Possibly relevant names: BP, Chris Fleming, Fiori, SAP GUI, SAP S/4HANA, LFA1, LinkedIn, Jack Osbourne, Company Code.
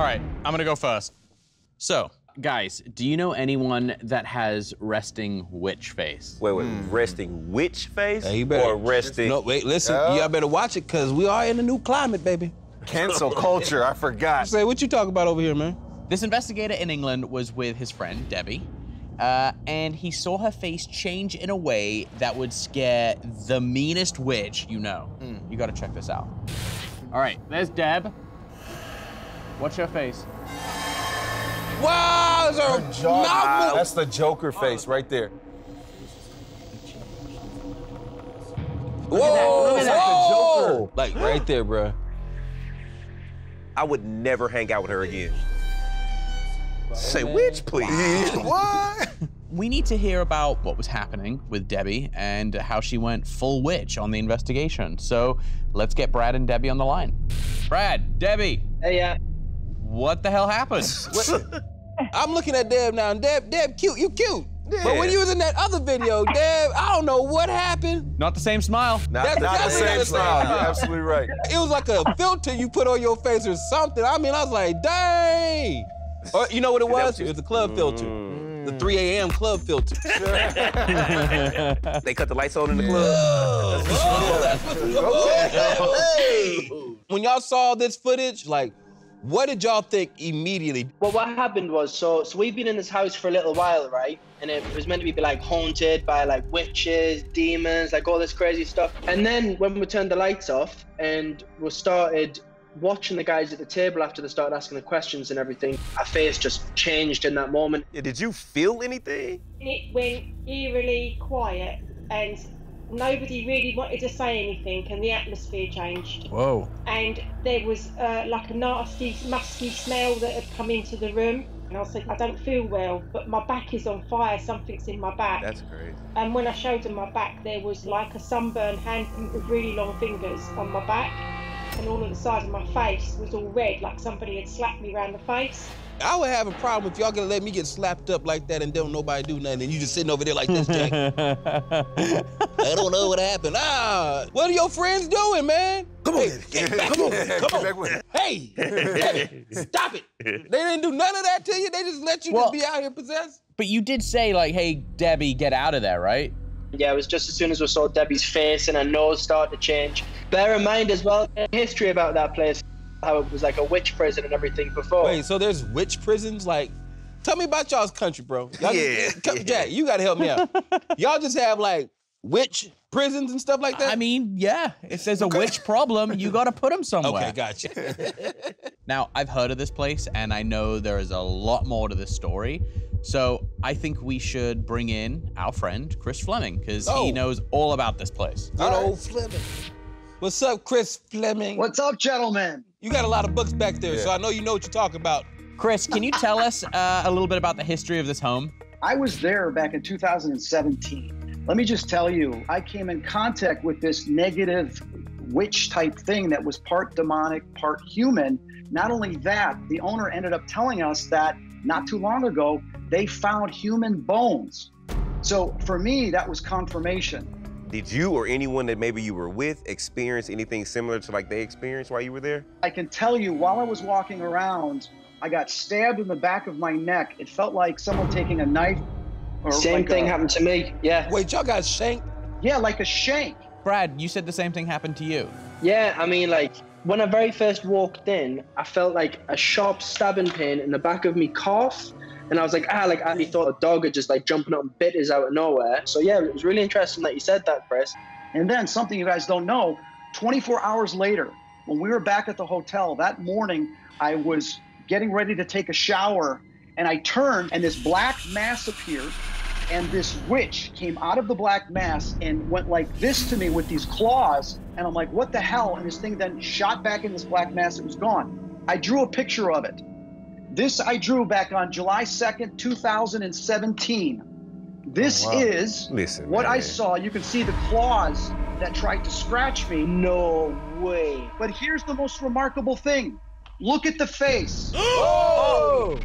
All right, I'm gonna go first. So, guys, do you know anyone that has resting witch face? Wait, resting witch face? Yeah, or resting... No, wait, listen, y'all better watch it, because we are in a new climate, baby. Cancel culture, I forgot. Say, what you talking about over here, man? This investigator in England was with his friend, Debbie, and he saw her face change in a way that would scare the meanest witch you know. You gotta check this out. All right, there's Deb. What's your face? Wow, it's her mouth. That's the Joker face right there. Whoa, it's like the Joker. Like right there, bro. I would never hang out with her again. Say which, please. Wow. What? We need to hear about what was happening with Debbie and how she went full witch on the investigation. So let's get Brad and Debbie on the line. Brad, Debbie. Hey, yeah. What the hell happened? I'm looking at Deb now, and Deb, cute, you cute. Yeah. But when you was in that other video, Deb, I don't know what happened. Not the same smile. Not the same smile. You're absolutely right. It was like a filter you put on your face or something. I mean, I was like, dang. Or, you know what it was? It was the club filter. The 3 a.m. club filter. They cut the lights on in the club. Oh, that's what you okay. Hey. When y'all saw this footage, like, what did y'all think immediately? Well, what happened was, so we've been in this house for a little while, right? And it was meant to be like haunted by like witches, demons, like all this crazy stuff. And then when we turned the lights off and we started watching the guys at the table after they started asking the questions and everything, our face just changed in that moment. Yeah, did you feel anything? It went eerily quiet and nobody really wanted to say anything, and the atmosphere changed. Whoa. And there was like a nasty, musky smell that had come into the room. And I said, I don't feel well, but my back is on fire. Something's in my back. That's crazy. And when I showed them my back, there was like a sunburned hand with really long fingers on my back. And all of the sides of my face was all red, like somebody had slapped me around the face. I would have a problem if y'all gonna let me get slapped up like that and don't nobody do nothing, and you just sitting over there like this, Jack. I don't know what happened. Ah, what are your friends doing, man? Come on, come on. Hey, hey, stop it. They didn't do none of that to you? They just let you just be out here possessed? But you did say, like, hey, Debbie, get out of there, right? Yeah, it was just as soon as we saw Debbie's face and her nose start to change. Bear in mind as well, history about that place, how it was like a witch prison and everything before. Wait, so there's witch prisons? Like, tell me about y'all's country, bro. Yeah. Jack, you gotta help me out. Y'all just have like witch prisons and stuff like that? I mean, yeah. If there's a witch problem, you gotta put them somewhere. Okay, gotcha. Now, I've heard of this place and I know there is a lot more to this story. So I think we should bring in our friend, Chris Fleming, because he knows all about this place. Good old Fleming. What's up, Chris Fleming? What's up, gentlemen? You got a lot of books back there, so I know you know what you're talking about. Chris, can you tell us a little bit about the history of this home? I was there back in 2017. Let me just tell you, I came in contact with this negative witch-type thing that was part demonic, part human. Not only that, the owner ended up telling us that not too long ago, they found human bones. So for me, that was confirmation. Did you or anyone that maybe you were with experience anything similar to like they experienced while you were there? I can tell you, while I was walking around, I got stabbed in the back of my neck. It felt like someone taking a knife. Or same thing happened to me, yeah. Wait, y'all got shanked? Yeah, like a shank. Brad, you said the same thing happened to you. Yeah, I mean, like, when I very first walked in, I felt like a sharp stabbing pain in the back of me calf. And I was like, like I thought a dog had just like jumping up and bit us out of nowhere. So yeah, it was really interesting that you said that, Chris. And then something you guys don't know, 24 hours later, when we were back at the hotel that morning, I was getting ready to take a shower and I turned and this black mass appeared. And this witch came out of the black mass and went like this to me with these claws. And I'm like, what the hell? And this thing then shot back in this black mass. It was gone. I drew a picture of it. This I drew back on July 2nd, 2017. This is what I saw. You can see the claws that tried to scratch me. No way. But here's the most remarkable thing. Look at the face. Oh!